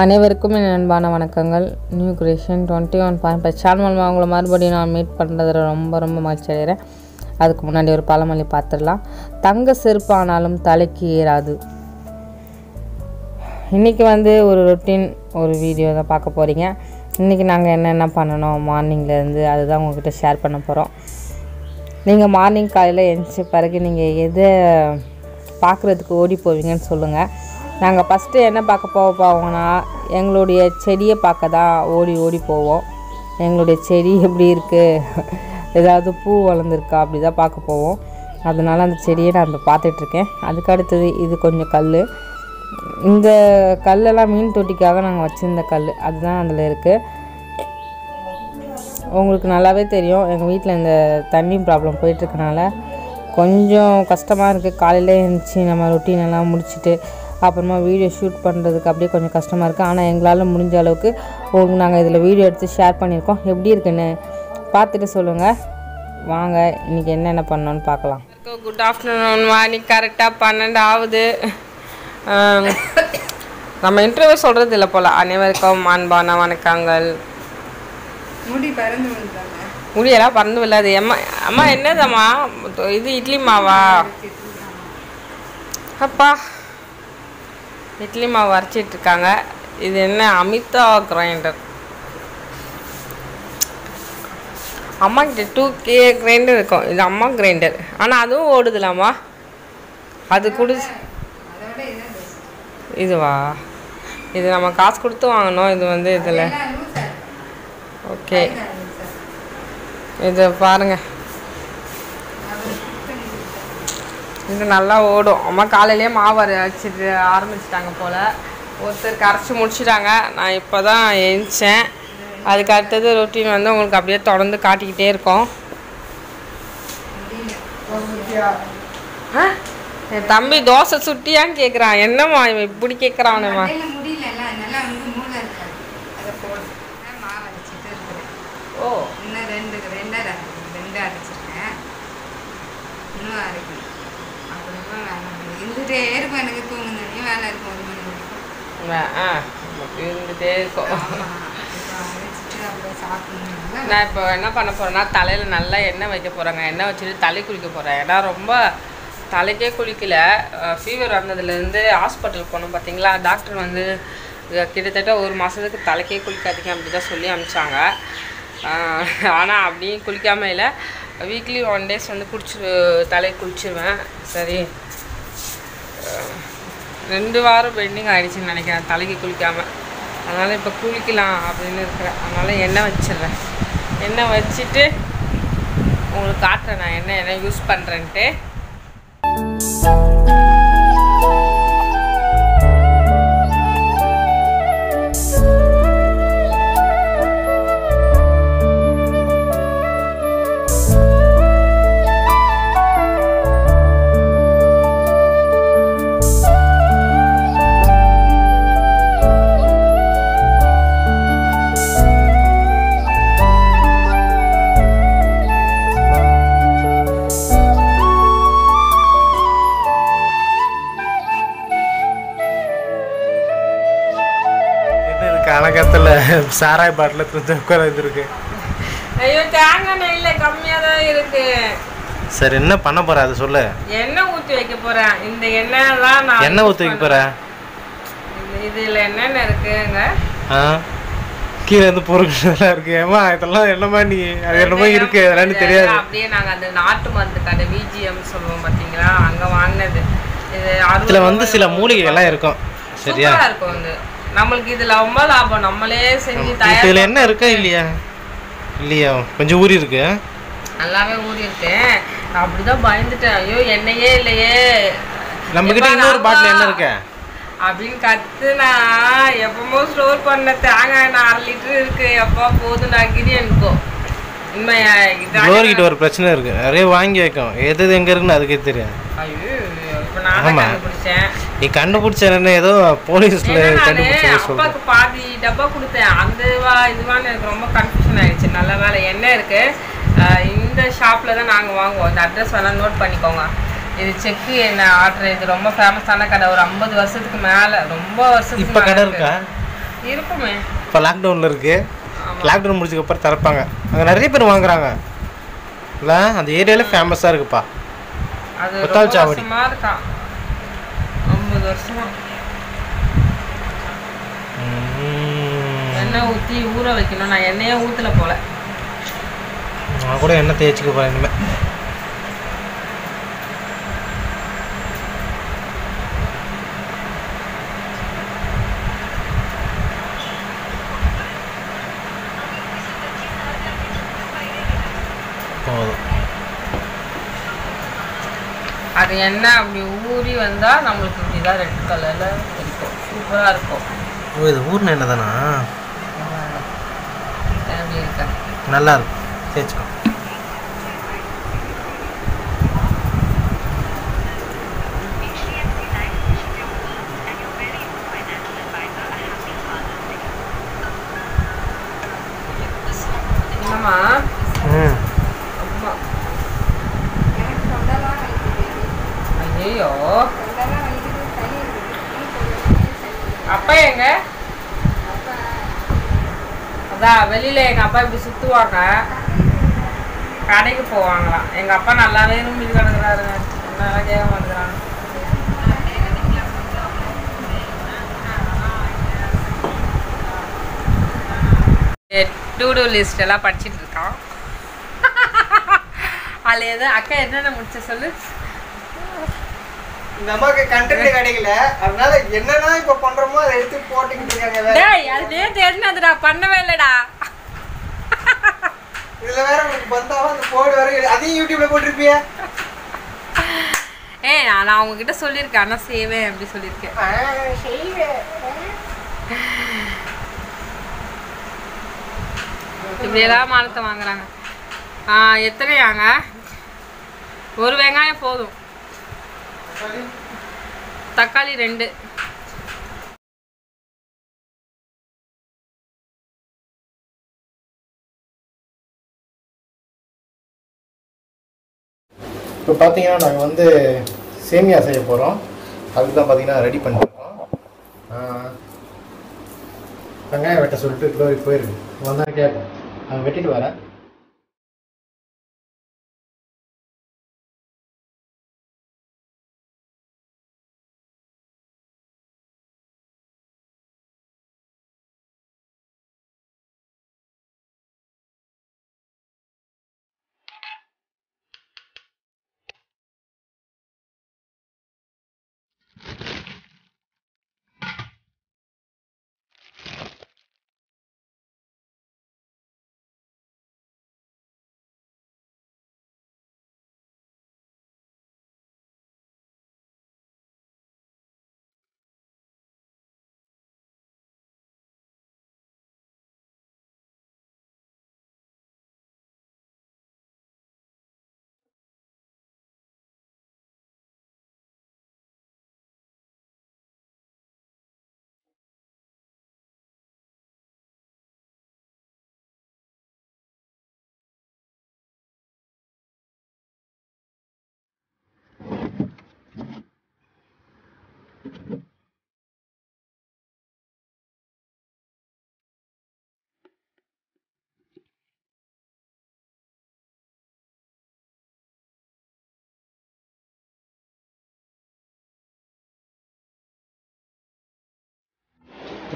அனைவருக்கும் என் அன்பான வணக்கங்கள். நியூ கிரியேஷன் 21.5 சேனல் மூலமாக அவங்கள மறுபடியும் நான் மீட் பண்ணுறதுல ரொம்ப ரொம்ப மகிழ்ச்சி அடைகிறேன். அதுக்கு முன்னாடி ஒரு பழமொழி பார்த்துடலாம். தங்க செருப்பு ஆனாலும் தலைக்கு ஏறாது. இன்றைக்கி ஒரு ரொட்டீன் ஒரு வீடியோ தான் பார்க்க போகிறீங்க. இன்றைக்கி நாங்கள் என்னென்ன பண்ணணும் மார்னிங்லேருந்து அதுதான் உங்கள்கிட்ட ஷேர் பண்ண போகிறோம். நீங்கள் மார்னிங் காலையில் எழுந்திரிச்ச பிறகு நீங்கள் எதை பார்க்குறதுக்கு ஓடி போவீங்கன்னு சொல்லுங்கள். நாங்கள் ஃபஸ்ட்டு என்ன பார்க்க போவோம்னா எங்களுடைய செடியை பார்க்க தான் ஓடி போவோம். எங்களுடைய செடி எப்படி இருக்குது, ஏதாவது பூ வளர்ந்துருக்கா, அப்படி தான் பார்க்க போவோம். அதனால் அந்த செடியை நான் இப்போ பார்த்துட்ருக்கேன். அதுக்கடுத்தது இது கொஞ்சம் கல். இந்த கல்லெல்லாம் மீன் தொட்டிக்காக நாங்கள் வச்சுருந்த கல், அதுதான் அதில் இருக்குது. உங்களுக்கு நல்லாவே தெரியும், எங்கள் வீட்டில் இந்த தண்ணி ப்ராப்ளம் போயிட்டுருக்கனால கொஞ்சம் கஷ்டமாக இருக்குது. காலையில் எழுந்துச்சி நம்ம ரொட்டீனெல்லாம் முடிச்சுட்டு அப்புறமா வீடியோ ஷூட் பண்ணுறதுக்கு அப்படியே கொஞ்சம் கஷ்டமாக இருக்குது. ஆனால் எங்களால் முடிஞ்ச அளவுக்கு உங்களுக்கு நாங்கள் இதில் வீடியோ எடுத்து ஷேர் பண்ணியிருக்கோம். எப்படி இருக்குன்னு பார்த்துட்டு சொல்லுங்கள். வாங்க இன்றைக்கி என்னென்ன பண்ணோன்னு பார்க்கலாம். Good afternoon. மார்னிங் கரெக்டாக 12 ஆகுது. நம்ம இன்டர்வியூ சொல்கிறது இல்லை போல். அனைவருக்கும் அன்பான வணக்கங்கள். முடியெல்லாம் பறந்து விடாது. அம்மா அம்மா என்னதம்மா இது இட்லி மாவா? அப்பா இட்லி மாவு அரைச்சிட்ருக்காங்க. இது என்ன அமிதா கிரைண்டர்? அம்மாக்கிட்ட 2K கிரைண்டர் இருக்கும். இது அம்மா கிரைண்டர். ஆனால் அதுவும் ஓடுதுலாமா? அது குடி இதுவா? இது நம்ம காசு கொடுத்து வாங்கணும். இது இதில் ஓகே. இது பாருங்கள், இது நல்லா ஓடும். அம்மா காலையிலேயே மாவு அரைச்சிட்டு ஆரம்பிச்சிட்டாங்க போல். ஒருத்தருக்கு அரைச்சி முடிச்சிட்டாங்க. நான் இப்போ தான் எழுந்தேன். அதுக்கு அடுத்தது ரொட்டீன் உங்களுக்கு அப்படியே தொடர்ந்து காட்டிக்கிட்டே இருக்கோம். என் தம்பி தோசை சுட்டியான்னு கேட்குறான். என்னம்மா இவன் இப்படி கேட்குறான்மா? ஓ நான் இப்போ என்ன பண்ண போகிறேன்னா தலையில் நல்லா எண்ணெய் வைக்க போகிறேங்க. எண்ணெய் வச்சுட்டு தலை குளிக்க போகிறேன். ஏன்னா ரொம்ப தலைக்கே குளிக்கல. ஃபீவர் வந்ததுலேருந்து ஹாஸ்பிட்டலுக்கு போனோம் பார்த்தீங்களா. டாக்டர் கிட்டத்தட்ட ஒரு மாதத்துக்கு தலைக்கே குளிக்காதீங்க அப்படி தான் சொல்லி அனுப்பிச்சாங்க. ஆனால் அப்படியும் குளிக்காமல் இல்லை. வீக்லி 1 டேஸ் தலையை குளிச்சிருவேன். சரி 2 வாரம் பெண்டிங் ஆகிடுச்சின்னு நினைக்கிறேன் தலைக்கு குளிக்காமல். அதனால் இப்போ குளிக்கலாம் அப்படின்னு இருக்கிறேன். அதனால் எண்ணெய் வச்சிடுறேன். எண்ணெய் வச்சுட்டு உங்களுக்கு காட்டுறேன் நான் என்ன யூஸ் பண்ணுறேன்ட்டு. கலகத்தில் சாராய் பாட்டில் கொஞ்சம் உட்காந்துருக்கு. ஐயோ தேங்காய் இல்லை, கம்மியாக தான் இருக்கு. சரி என்ன பண்ண போகிறேன் அதை சொல்லு. எண்ணெய் ஊற்றி வைக்க போகிறேன். இந்த எண்ணெய்லாம் நான் எண்ணெய் ஊற்றி வைக்க போகிறேன். இதில் என்னென்ன இருக்குங்க? ஆ கீழே இருந்து பொருட்கள்லாம் இருக்கு. ஏமா இதெல்லாம் என்னமா நீ அது என்னமோ இருக்கு அதெல்லாம் தெரியாது. அப்படியே நாங்கள் அந்த நாட்டு மருந்து கடை விஜிஎம் சொல்லுவோம் பார்த்தீங்களா, அங்கே வாங்கினது. இது அதில் சில மூலிகைகள்லாம் இருக்கும். சரியா இருக்கும். நம்மளுக்கு இதில் ரொம்ப லாபம். நம்மளே செஞ்சு தயார். இதில் என்ன இருக்கா இல்லையா கொஞ்சம் ஊறி இருக்கு, நல்லாவே ஊறி இருக்கு. நான் அப்படிதான் பயந்துட்டேன். ஐயோ என்னையே இல்லையே நம்ம கிட்ட இன்னொரு பாட்டில் என்ன இருக்கு அப்படின்னு கத்துனா எப்பமோ ஸ்டோர் பண்ண தேங்காய் 1/2 லிட்டர் இருக்கு. எப்போ போதும் நான் கிரி எனக்கும் உண்மையா கிட்ட ஒரு பிரச்சனை இருக்கு. நிறைய வாங்கி வைக்கும். எது எங்க இருக்குன்னு அதுக்கே தெரியாது. ஐயோ இப்போ நான் கண்டுபிடிச்சேன். நீ கண்டுபிடிச்சேன்னு ஏதோ போலீஸ்ல அப்பாவுக்கு பாதி டப்பா கொடுத்தேன். அதுவா இதுவான்னு எனக்கு ரொம்ப கன்ஃபியூஷன் ஆயிடுச்சு. நல்ல வேலை என்ன இருக்கு இந்த ஷாப்ல தான் நாங்கள் வாங்குவோம். இந்த அட்ரஸ் வேணா நோட் பண்ணிக்கோங்க. இது செக்கு என்ன ஆர்டர். இது ரொம்ப ஃபேமஸான கடை. ஒரு 50 வருஷத்துக்கு மேலே ரொம்ப வருஷம் இப்போ கடை இருக்கா? இருக்குமே. இப்போ லாக்டவுனில் இருக்குது, லாக்டவுன் முடிச்சக்கப்புறம் திறப்பாங்க. அங்கே நிறைய பேர் வாங்குறாங்க இல்லை, அந்த ஏரியாவில் ஃபேமஸாக இருக்குப்பா முத்தாள் சாவடி. 50 வருஷமா எண்ணெய் ஊற்றி ஊற வைக்கணும். நான் எண்ணெயே ஊற்றல போல, நான் கூட எண்ணெய் தேய்ச்சிக்க போகிறேன் இனிமேல். அது என்ன அப்படி ஊறி வந்தால் நம்மளுக்கு இப்படிதான் ரெட் கலரில் இருக்கும், சூப்பராக இருக்கும். ஓ, இது ஊர்னு என்ன தானா இருக்க நல்லா இருக்கும். தேய்ச்சிக்கோ. அப்பா எங்க? அதான் வெளியில எங்க அப்பா இப்படி சுத்துவாங்க, கடைக்கு போவாங்களாம். எங்க அப்பா நல்லாவே நம்பி கிடக்குறாரு, நல்லா கேட்க மாட்டேங்கிறாங்க. டூ லிஸ்ட் எல்லாம் படிச்சுட்டு இருக்கான். அதுல எது அக்கா என்னென்ன முடிச்ச சொல்லு. நமக்கு கண்டென்ட் கிடைக்கல, அதனால என்னன்னா இப்ப பண்றோமோ அதை எடுத்து போட்டுக்கிட்டு இருக்காங்க. டேய் அது நேத்து என்னதுடா பண்ணவே இல்லடா, இதுல வேற உங்களுக்கு பந்தாவா அந்த போடு வர அதையும் யூடியூப்ல போட்டுருப்பியா? ஏய் நான் அவங்க கிட்ட சொல்லியிருக்கேன், நான் செய்வேன் அப்படி சொல்லியிருக்கேன். இப்படியெல்லாம் மானத்தை வாங்குறாங்க. எத்தனையாங்க? ஒரு வெங்காயம் போதும், தக்காளி 2. இப்போ பார்த்தீங்கன்னா நாங்கள் வந்து சேமியா செய்ய போகிறோம். அதுக்கு தான் பார்த்தீங்கன்னா ரெடி பண்ணிருக்கோம். வெங்காயம் வெட்ட சொல்லிட்டு க்ளோரி போயிருக்கு, வந்தால் கேட்கும். நான் வெட்டிட்டு வரேன்.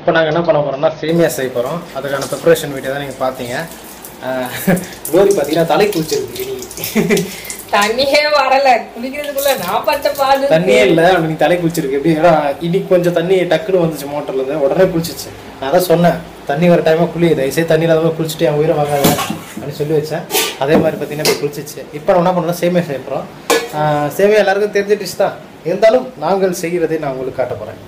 இப்போ நாங்கள் என்ன பண்ண போகிறோம்னா சேமியா செய்ய போகிறோம். அதுக்கான ப்ரிப்ரேஷன் வீடியோ தான் நீங்கள் பார்த்தீங்க. க்ளோரி பார்த்தீங்கன்னா தலை குளிச்சிருக்கு, தண்ணியே வரல, குளிக்கிறதுக்குள்ள நான் பட்ட பாடு தண்ணியே இல்லை. அன்னைக்கு தலை குளிச்சிருக்கு. எப்படின்னா இன்னைக்கு கொஞ்சம் தண்ணி டக்குன்னு வந்துச்சு மோட்டர்லேருந்து, உடனே குளிச்சிச்சு. நான் தான் சொன்னேன் தண்ணி வர டைமாக குளி, தயவுசெய்து தண்ணி இல்லாத குளிச்சுட்டு என் உயிரை வாங்காத அப்படின்னு சொல்லி வச்சேன். அதே மாதிரி பார்த்தீங்கன்னா இப்போ குளிச்சிச்சு. இப்போ நான் என்ன பண்ணோம்னா சேமியா செய்ய போகிறோம். சேமியா எல்லாருக்கும் தெரிஞ்ச டிஷ் தான், இருந்தாலும் நாங்கள் செய்கிறதை நான் உங்களுக்கு காட்ட போகிறேன்.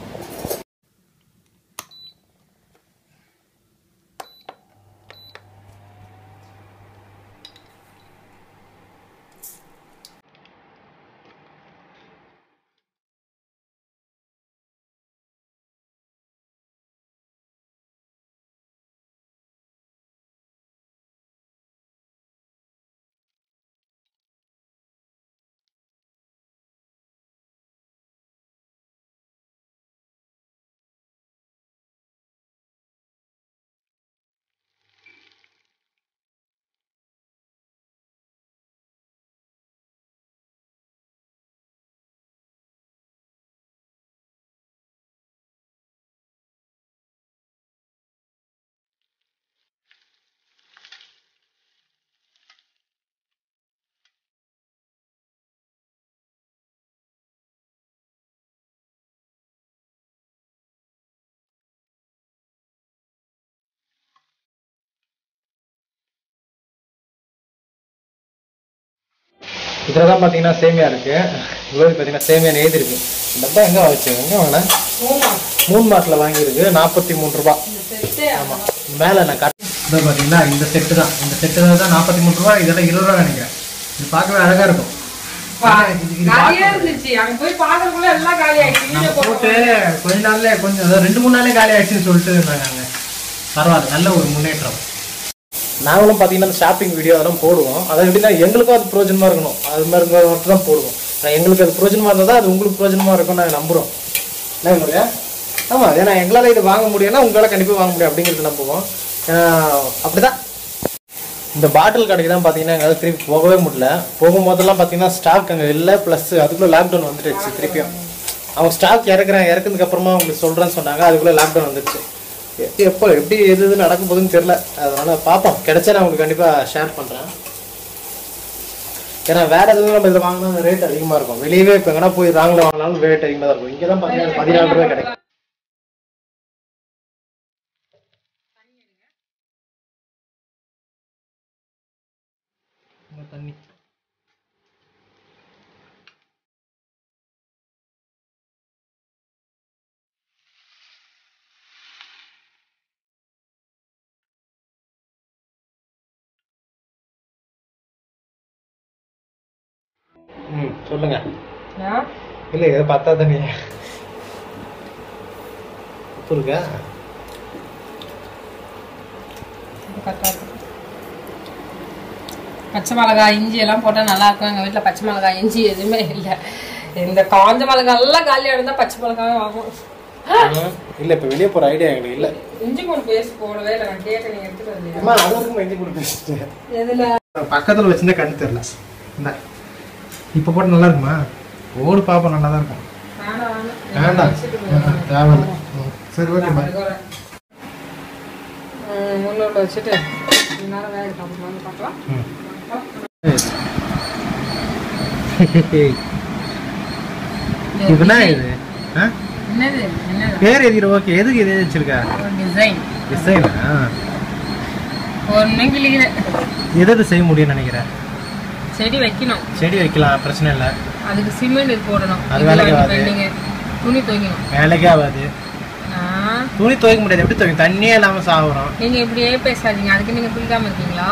இதில் தான் பார்த்தீங்கன்னா சேமியா இருக்குது. இவ்வளோ பார்த்தீங்கன்னா சேமியா எழுதிருக்கு. டப்பா எங்கே வச்சுங்க, எங்கே வாங்கினா மூணு மாட்டில் வாங்கியிருக்கு 43 ரூபா. ஆமாம், மேலே நான் கரெக்ட் இதை பார்த்தீங்கன்னா இந்த செட்டு தான், இந்த செட்டு தான் 43 ரூபா. இதெல்லாம் 20 ரூபா நினைக்கிறேன். இது பார்க்கவே அழகாக இருக்கும். போட்டு கொஞ்ச நாள்ல கொஞ்சம் 2-3 நாளே காலி ஆயிடுச்சுன்னு சொல்லிட்டு இருந்தாங்க. பரவாயில்ல, நல்ல ஒரு முன்னேற்றம். நாங்களும் பார்த்தீங்கன்னா ஷாப்பிங் வீடியோ அதெல்லாம் போடுவோம். அதை எப்படின்னா எங்களுக்கும் அது பிரோஜனமாக இருக்கணும், அது மாதிரி மட்டும் தான் போடுவோம். எங்களுக்கு அது பிரோஜனமாக இருந்தால் தான் அது உங்களுக்கு பிரோஜனமாக இருக்கும்னு நாங்கள் நம்புகிறோம். என்ன இல்லையா? ஆமாம், ஏன்னா எங்களால் இது வாங்க முடியும்னா உங்களால் கண்டிப்பாக வாங்க முடியும் அப்படிங்கிறது நம்புவோம். அப்படி தான் இந்த பாட்டில் கடைக்கு தான் பார்த்தீங்கன்னா எங்களால் திருப்பி போகவே முடியல. போகும்போதெல்லாம் பார்த்தீங்கன்னா ஸ்டாக் அங்கே இல்லை, ப்ளஸ் அதுக்குள்ளே லாக்டவுன் வந்துடுச்சு. திருப்பியும் அவங்க ஸ்டாக் இறக்குனதுக்கப்புறமா அவங்களுக்கு சொல்கிறேன்னு சொன்னாங்க. அதுக்குள்ளே லாக்டவுன் வந்துடுச்சு. எப்போ எப்படி எது நடக்க போகுதுன்னு தெரில. அதனால் பார்ப்போம், கிடைச்சா நான் உங்களுக்கு கண்டிப்பாக ஷேர் பண்ணுறேன். ஏன்னா வேறு எதுவும் நம்ம இதில் வாங்கினா அந்த ரேட் அதிகமாக இருக்கும். வெளியவே இப்போ எங்கன்னா போய் ராங்கில் வாங்கினாலும் ரேட் அதிகமாக தான் இருக்கும். இங்கே தான் பார்த்தீங்கன்னா 14 ரூபாய் கிடைக்கும். தண்ணி சொல்லுங்க. இல்ல இதை பார்த்தா தண்ணி உப்பு இருக்கா? பச்சை மிளகாய் இஞ்சி எல்லாம் போட்டால் நல்லா இருக்கும். எங்கள் வீட்டில் பச்சை மிளகாய் இஞ்சி எதுவுமே இல்லை. இந்த காஞ்ச மிளகாய் எல்லாம் காலியாக இருந்தால் பச்சை மிளகாவே ஆகும். இல்லை இப்போ வெளியே போகிற ஐடியா எங்களுக்கு இல்லை. இஞ்சி கூட பேஸ்ட் போடவே இல்லை. நான் கேட்டேன், நீங்கள் எடுத்துகிட்டு இஞ்சி கூட பேஸ்ட் எதில் பக்கத்தில் வச்சுருந்தா கண்டு தெரில. இந்த இப்போ போட்டு நல்லா இருக்குமா? ஓடு பாப்பா நல்லா தான் இருக்கும். வேண்டாம் தேவை. சரி, ஓகே பாய். உங்களோட வச்சுட்டு நேரம் வேக வந்து பார்க்கலாம். செய்ய முடியும் நினைக்கிறேன். செடி வைக்கணும், செடி வைக்கலாம், பிரச்சனை இல்ல. அதுக்கு சிமெண்ட் போடணும், அது வேலைக்கு. துணி துவைக்கணும், வேலைக்கு ஆகாது. துணி துவைக்க முடியாது. எப்படி துவைக்கும்? தண்ணியே இல்லாம சாகுறோம். நீங்க இப்படியே பேசாதீங்க. அதுக்கு நீங்க குளிக்காம இருக்கீங்களா?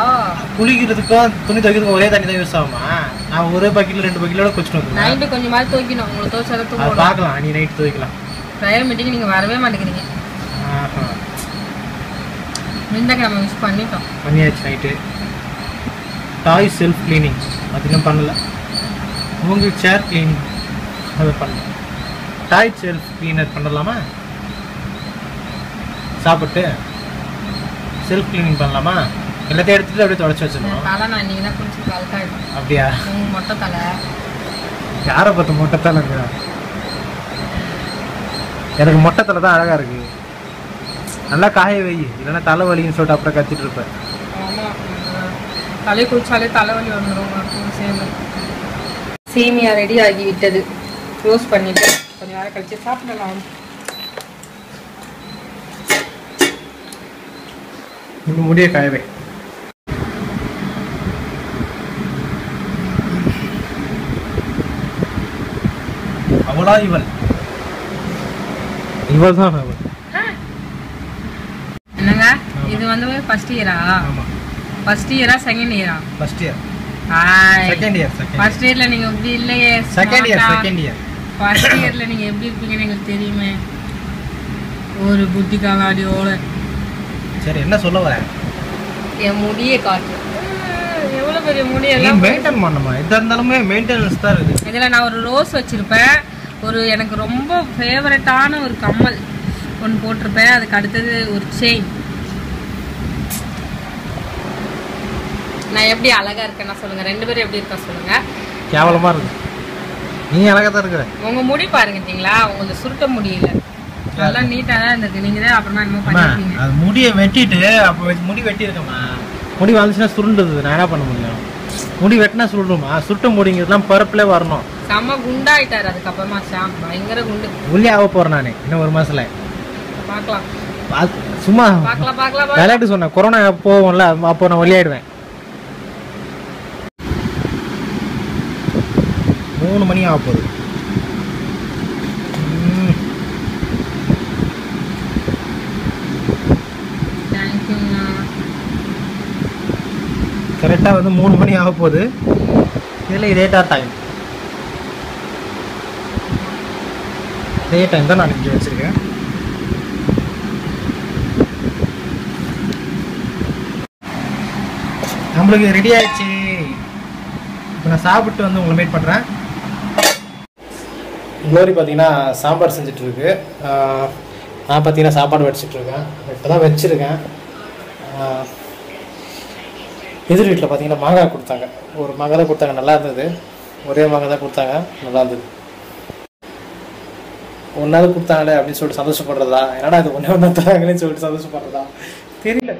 குளிக்கிறதுக்கும் துணி துவைக்கிறதுக்கும் ஒரே தண்ணி தான் யூஸ் ஆகுமா? நான் ஒரு பக்கெட்ல 2 பக்கெட்டோட குளிச்சுட்டு நைட்டு கொஞ்சம் மாதிரி துவைக்கணும். உங்களை துவைச்சா தான் பார்க்கலாம். நீ நைட்டு துவைக்கலாம். ப்ரையர் மீட்டிங் நீங்க வரவே மாட்டேங்கிறீங்க. நம்ம யூஸ் பண்ணிட்டோம், பண்ணியாச்சு. நைட்டு டாய் செல்ஃப் கிளீனிங் அதிகம் பண்ணல. உங்களுக்கு சேர் கிளீனிங் அதை பண்ணலாம். டாய் செல்ஃப் கிளீனர் பண்ணலாமா? சாப்பிட்டு செல்ஃப் கிளீனிங் பண்ணலாமா? எல்லாத்தையும் எடுத்துட்டு அப்படியே தொடச்சி வச்சிடணும். அப்படியா? மொட்டை தலை. யாரை பார்த்து மொட்டை தலைங்க? எனக்கு மொட்டை தலை தான் அழகாக இருக்கு. நல்லா காய வை, இல்லைன்னா தலைவலின்னு சொல்லிட்டு அப்புறம் கத்திட்டு இருப்பேன். தலை குளிச்சாலே தலைவலி வந்துடும். சேமியா ரெடி ஆகிவிட்டது. க்ளோஸ் பண்ணிட்டு கொஞ்சம் நேரம் கழிச்சு சாப்பிடலாம். முடிய காயவை. அவளா இவள், இவள் தான் அவள். என்னங்க இது வந்து ஃபர்ஸ்ட் இயரா? ஆமா, ஃபர்ஸ்ட் இயரா செகண்ட் இயரா? First year. Second year. First இயர்ல நீங்க எப்படி இல்லையே? Second year. Second year. First இயர்ல நீங்க எப்படி இருப்பீங்கன்னு எனக்கு தெரியுமே. ஒரு புத்தி காலாடியோட. சரி, என்ன சொல்ல வர? என் முடிய காட்டு. எவ்வளவு பெரிய முடி எல்லாம் மெயின்டெய்ன் பண்ணனுமா? இதா இருந்தாலுமே மெயின்டெனன்ஸ் தான் இருக்கு. இதெல்லாம் நான் ஒரு ரோஸ் வச்சிருப்பேன். ஒரு எனக்கு ரொம்ப ஃபேவரட்டான ஒரு கம்மல் ஒன்று போட்டிருப்பேன். அதுக்கு அடுத்தது ஒரு செயின். நான் எப்படி அழகா இருக்கேன்னா சொல்லுங்க. 2 பேரும் எப்படி இருக்கா சொல்லுங்க. கேவலமா இருக்கு. நீ அழகா தான் இருக்கற. உங்க முடி பாருங்க, தெரியுங்களா? உங்களுக்கு சுருட்ட முடியல. நல்லா நீட்டா தான் இருக்கு. நீங்க தான் அப்புறமா என்ன பண்ணிட்டீங்க? அது முடியை வெட்டிட்டு அப்ப முடி வெட்டி இருக்கமா? முடி வந்துச்சுனா சுருண்டுது. நான் என்ன பண்ண முடியும்? முடி வெட்டினா சுருண்டுமா? சுருட்ட முடிங்கிறதுலாம் பர்ப்ளே வரணும். செம்ம குண்டாயிட்டாரு. அதுக்கு அப்புறமா சாம் பயங்கர குண்டு ஒல்லி ஆக போறேன் நானே. இன்னும் 1 மாசத்துல பார்க்கலாம். சும்மா பார்க்கலாம் பார்க்கலாம் விளையாட்டு சொன்னேன். கொரோனா போகும்ல, அப்போ நான் ஒல்லி ஆயிடுவேன். 3 மணி ஆக போகுது. கரெக்டாக வந்து 3 மணி ஆக போகுது. இதில் இதே டைம் தான் நான் இங்கே வச்சுருக்கேன். நம்மளுக்கு ரெடி ஆயிடுச்சு. இப்போ நான் சாப்பிட்டு வந்து உங்களை மீட் பண்ணுறேன். குளோரி பார்த்தீங்கன்னா சாம்பார் செஞ்சிட்ருக்கு, நான் பார்த்தீங்கன்னா சாப்பாடு வடிச்சிட்ருக்கேன். இப்போ தான் வச்சுருக்கேன். எதிர் வீட்டில் பார்த்தீங்கன்னா மாங்காய் கொடுத்தாங்க, ஒரு மாங்காய் தான் கொடுத்தாங்க, நல்லா இருந்தது. ஒரே மாங்காய் தான் கொடுத்தாங்க, நல்லா இருந்தது. ஒன்றாவது கொடுத்தாங்களே அப்படின்னு சொல்லிட்டு சந்தோஷப்படுறதா, என்னடா அது ஒன்றே ஒன்றா தராங்கன்னு சொல்லிட்டு சந்தோஷப்படுறதா தெரியல.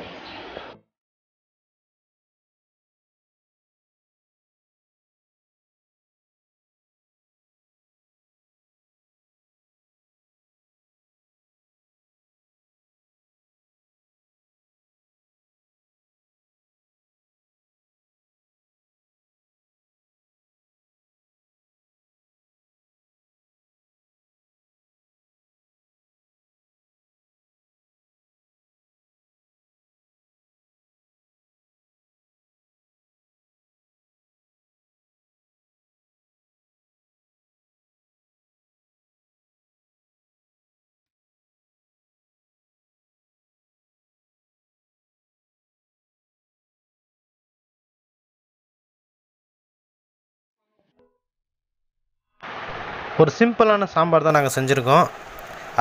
ஒரு சிம்பிளான சாம்பார் தான் நாங்கள் செஞ்சுருக்கோம்.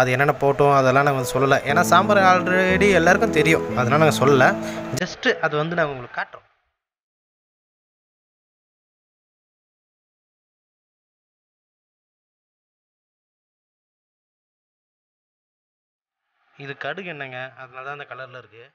அது என்னென்ன போட்டோம் அதெல்லாம் நாங்கள் சொல்லலை, ஏன்னா சாம்பார் ஆல்ரெடி எல்லாருக்கும் தெரியும், அதெல்லாம் நாங்கள் சொல்லலை. ஜஸ்ட்டு அது வந்து நாங்கள் உங்களுக்கு காட்டுறோம். இது கடுகு என்னங்க, அதனால தான் அந்த கலரில் இருக்குது.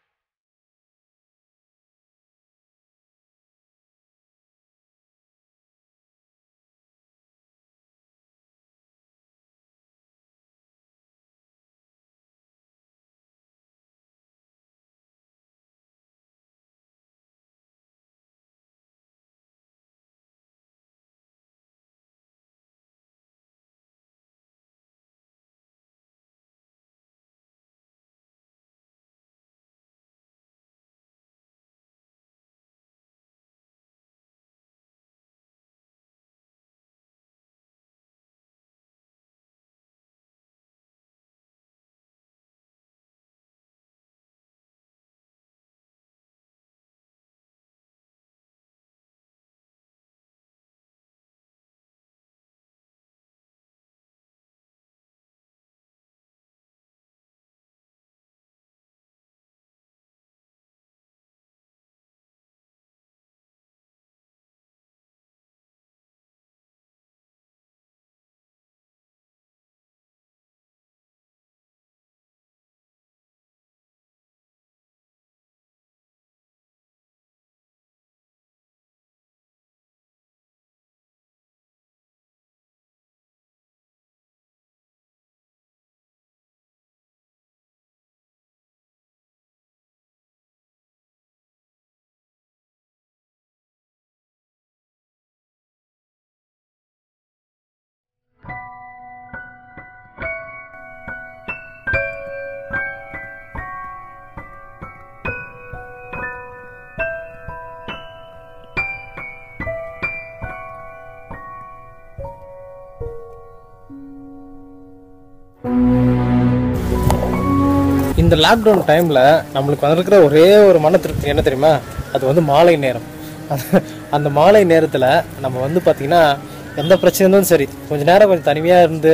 இந்த லாக்டவுன் டைமில் நம்மளுக்கு வந்திருக்கிற ஒரே ஒரு மன திருப்தி என்ன தெரியுமா, அது வந்து மாலை நேரம். அந்த மாலை நேரத்தில் நம்ம வந்து பார்த்திங்கன்னா எந்த பிரச்சனை இருந்தாலும் சரி, கொஞ்சம் நேரம் கொஞ்சம் தனிமையாக இருந்து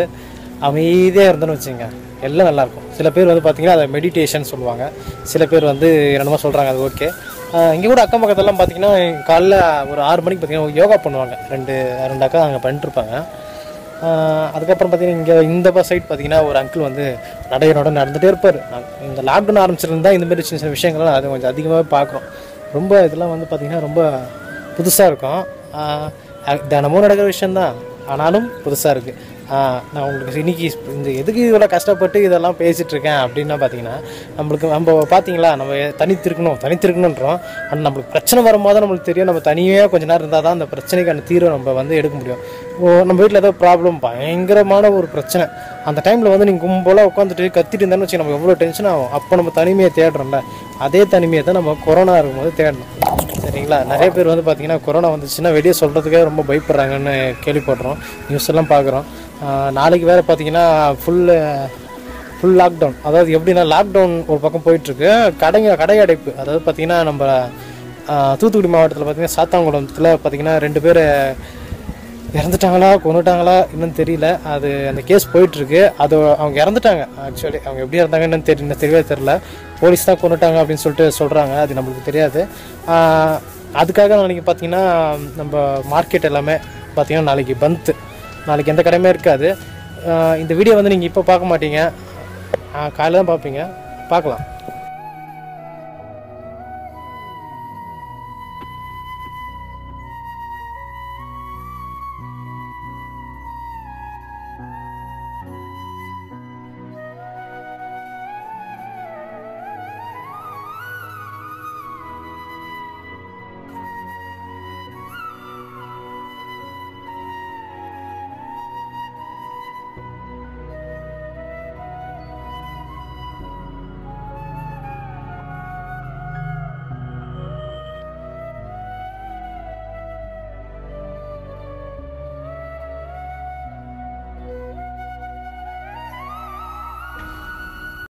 அமைதியாக இருந்தோன்னு வச்சுக்கோங்க, எல்லாம் நல்லாயிருக்கும். சில பேர் வந்து பார்த்திங்கன்னா அதை மெடிடேஷன் சொல்லுவாங்க, சில பேர் வந்து என்னென்னமோ சொல்கிறாங்க, அது ஓகே. இங்கே கூட அக்கம் பக்கத்துலலாம் பார்த்திங்கன்னா காலைல ஒரு 6 மணிக்கு பார்த்திங்கன்னா யோகா பண்ணுவாங்க, ரெண்டு அக்கா அங்கே பண்ணிட்டுருப்பாங்க. அதுக்கப்புறம் பார்த்திங்கன்னா இங்கே இந்த பஸ் சைட் பார்த்திங்கன்னா ஒரு அங்கிள் வந்து நடையோட நடந்துகிட்டே இருப்பார். இந்த லாக்டவுன் ஆரம்பிச்சிருந்தா இந்தமாரி சின்ன சின்ன விஷயங்கள்லாம் அது கொஞ்சம் அதிகமாகவே பார்க்குறோம். ரொம்ப இதெல்லாம் வந்து பார்த்திங்கன்னா ரொம்ப புதுசாக இருக்கும். தினமும் நடக்கிற விஷயந்தான், ஆனாலும் புதுசாக இருக்குது. நான் உங்களுக்கு இன்னைக்கு இந்த எதுக்கு இவ்வளோ கஷ்டப்பட்டு இதெல்லாம் பேசிகிட்டு இருக்கேன் அப்படின்னா பார்த்தீங்கன்னா, நம்மளுக்கு நம்ம பார்த்தீங்களா நம்ம தனித்திருக்கணுன்றோம். ஆனால் நம்மளுக்கு பிரச்சனை வரும்போது நம்மளுக்கு தெரியும், நம்ம தனியாக கொஞ்ச நேரம் இருந்தால் தான் அந்த பிரச்சனைக்கான தீர்வை நம்ம எடுக்க முடியும். நம்ம வீட்டில் ஏதோ ப்ராப்ளம், பயங்கரமான ஒரு பிரச்சனை, அந்த டைமில் நீங்கள் கும்பலாக உட்காந்துட்டு கத்திட்டு இருந்தாலும் வச்சு நம்ம எவ்வளோ டென்ஷன் ஆகும். அப்போ நம்ம தனிமையை தேடுறோம்ல, அதே தனிமையை தான் நம்ம கொரோனா இருக்கும்போது தேடணும், சரிங்களா? நிறைய பேர் பார்த்தீங்கன்னா கொரோனா வந்துச்சுன்னா வெளியே சொல்கிறதுக்கே ரொம்ப பயப்படுறாங்கன்னு கேள்விப்படுறோம், நியூஸ் எல்லாம் பார்க்குறோம். நாளைக்கு வேறு பார்த்தீங்கன்னா ஃபுல் லாக்டவுன். அதாவது எப்படின்னா, லாக்டவுன் ஒரு பக்கம் போயிட்டுருக்கு, கடை அடைப்பு. அதாவது பார்த்திங்கன்னா நம்ம தூத்துக்குடி மாவட்டத்தில் பார்த்திங்கன்னா சாத்தாங்குளத்தில் பார்த்திங்கன்னா 2 பேர் இறந்துட்டாங்களா கொண்டுட்டாங்களா என்னன்னு தெரியல. அது அந்த கேஸ் போயிட்டுருக்கு. அது அவங்க இறந்துட்டாங்க, ஆக்சுவலி அவங்க எப்படி இறந்தாங்கன்னு தெரியவே தெரில. போலீஸ் தான் கொண்டுட்டாங்க அப்படின்னு சொல்லிட்டு சொல்கிறாங்க, அது நம்மளுக்கு தெரியாது. அதுக்காக நாளைக்கு பார்த்திங்கன்னா நம்ம மார்க்கெட் எல்லாமே பார்த்திங்கன்னா நாளைக்கு பந்த், நாளைக்கு எந்த கடையுமே இருக்காது. இந்த வீடியோ நீங்கள் இப்போ பார்க்க மாட்டீங்க, காலையில் தான் பார்ப்பீங்க, பார்க்கலாம்.